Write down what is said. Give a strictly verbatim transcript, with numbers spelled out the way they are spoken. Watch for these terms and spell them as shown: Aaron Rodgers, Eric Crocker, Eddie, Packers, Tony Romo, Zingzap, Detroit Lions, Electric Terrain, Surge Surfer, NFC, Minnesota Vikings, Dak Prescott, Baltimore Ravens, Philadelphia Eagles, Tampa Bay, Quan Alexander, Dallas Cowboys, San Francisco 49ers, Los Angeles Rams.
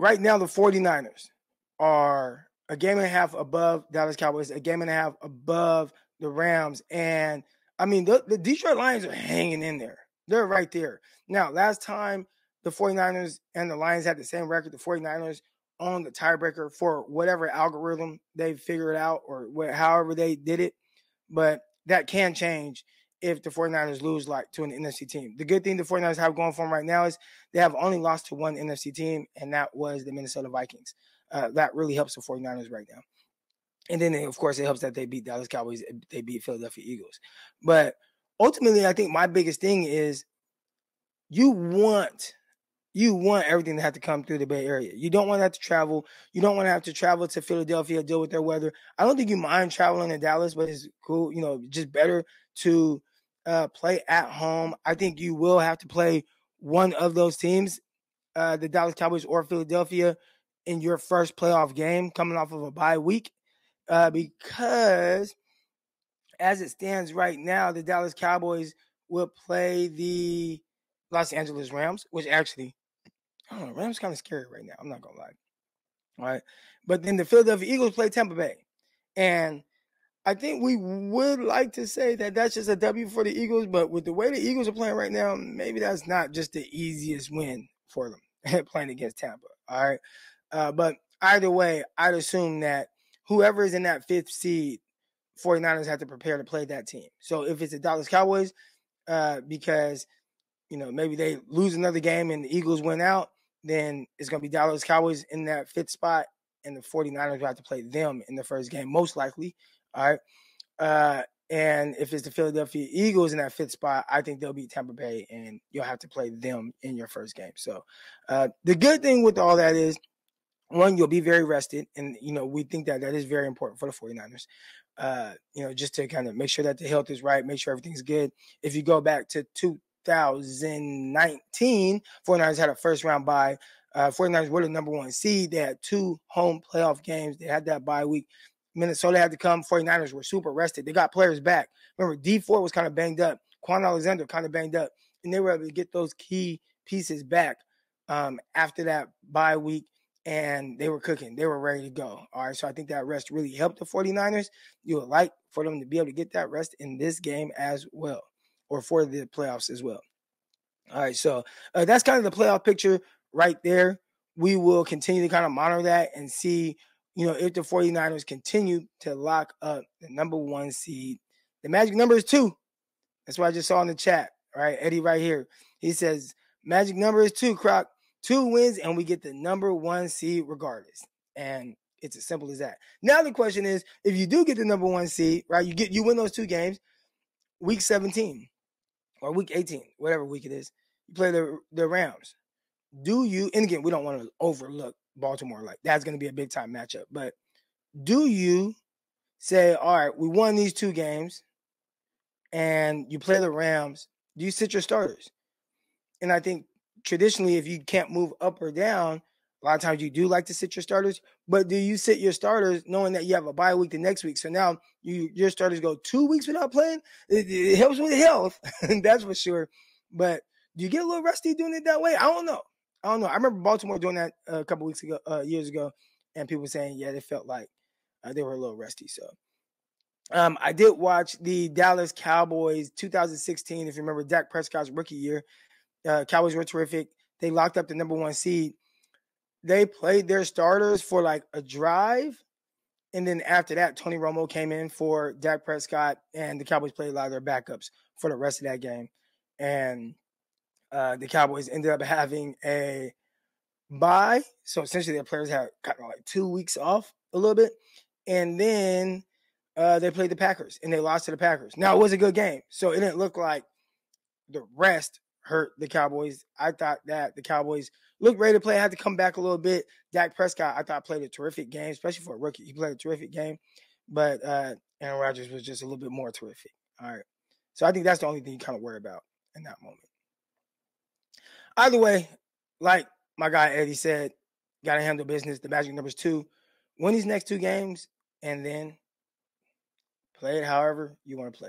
right now the 49ers are a game and a half above Dallas Cowboys, a game and a half above the Rams. And, I mean, the, the Detroit Lions are hanging in there. They're right there. Now, last time the 49ers and the Lions had the same record, the 49ers on the tiebreaker for whatever algorithm they figured out or wh- however they did it. But that can change if the 49ers lose like to an N F C team. The good thing the 49ers have going for them right now is they have only lost to one N F C team, and that was the Minnesota Vikings. Uh, that really helps the 49ers right now. And then, of course, it helps that they beat Dallas Cowboys, they beat Philadelphia Eagles. But ultimately, I think my biggest thing is you want you want everything to have to come through the Bay Area. You don't want to have to travel. You don't want to have to travel to Philadelphia, deal with their weather. I don't think you mind traveling to Dallas, but it's cool. You know, just better to uh, play at home. I think you will have to play one of those teams, uh, the Dallas Cowboys or Philadelphia, in your first playoff game coming off of a bye week, uh, because as it stands right now, the Dallas Cowboys will play the Los Angeles Rams, which actually, I don't know, Rams kind of scary right now. I'm not going to lie. All right. But then the Philadelphia Eagles play Tampa Bay. And I think we would like to say that that's just a W for the Eagles, but with the way the Eagles are playing right now, maybe that's not just the easiest win for them playing against Tampa. All right. Uh, but either way, I'd assume that whoever is in that fifth seed, 49ers have to prepare to play that team. So if it's the Dallas Cowboys, uh, because, you know, maybe they lose another game and the Eagles win out, then it's going to be Dallas Cowboys in that fifth spot, and the 49ers will have to play them in the first game, most likely. All right. Uh, and if it's the Philadelphia Eagles in that fifth spot, I think they'll beat Tampa Bay, and you'll have to play them in your first game. So uh, the good thing with all that is, one, you'll be very rested, and, you know, we think that that is very important for the 49ers, uh, you know, just to kind of make sure that the health is right, make sure everything's good. If you go back to two thousand nineteen, 49ers had a first-round bye. Uh, 49ers were the number one seed. They had two home playoff games. They had that bye week. Minnesota had to come. 49ers were super rested. They got players back. Remember, D four was kind of banged up. Quan Alexander kind of banged up, and they were able to get those key pieces back um, after that bye week. And they were cooking. They were ready to go. All right, so I think that rest really helped the 49ers. You would like for them to be able to get that rest in this game as well, or for the playoffs as well. All right, so uh, that's kind of the playoff picture right there. We will continue to kind of monitor that and see, you know, if the 49ers continue to lock up the number one seed. The magic number is two. That's what I just saw in the chat, all right? Eddie right here. He says, magic number is two, Croc. Two wins, and we get the number one seed regardless. And it's as simple as that. Now the question is, if you do get the number one seed, right, you get you win those two games, week seventeen or week eighteen, whatever week it is, you play the, the Rams. Do you, and again, we don't want to overlook Baltimore. Like, that's going to be a big-time matchup. But do you say, all right, we won these two games, and you play the Rams, do you sit your starters? And I think, traditionally, if you can't move up or down, a lot of times you do like to sit your starters. But do you sit your starters knowing that you have a bye week the next week? So now you your starters go two weeks without playing. It, it helps with health, that's for sure. But do you get a little rusty doing it that way? I don't know. I don't know. I remember Baltimore doing that a couple weeks ago, uh, years ago, and people saying, yeah, they felt like uh, they were a little rusty. So um, I did watch the Dallas Cowboys two thousand sixteen, if you remember, Dak Prescott's rookie year. Uh, Cowboys were terrific. They locked up the number one seed. They played their starters for like a drive. And then after that, Tony Romo came in for Dak Prescott, and the Cowboys played a lot of their backups for the rest of that game. And uh, the Cowboys ended up having a bye. So essentially their players had gotten like two weeks off a little bit. And then uh, they played the Packers, and they lost to the Packers. Now, it was a good game. So it didn't look like the rest hurt the Cowboys. I thought that the Cowboys looked ready to play. Had to come back a little bit. Dak Prescott, I thought, played a terrific game, especially for a rookie. He played a terrific game, but uh, Aaron Rodgers was just a little bit more terrific. All right. So I think that's the only thing you kind of worry about in that moment. Either way, like my guy Eddie said, got to handle business. The magic number is two. Win these next two games, and then play it however you want to play it.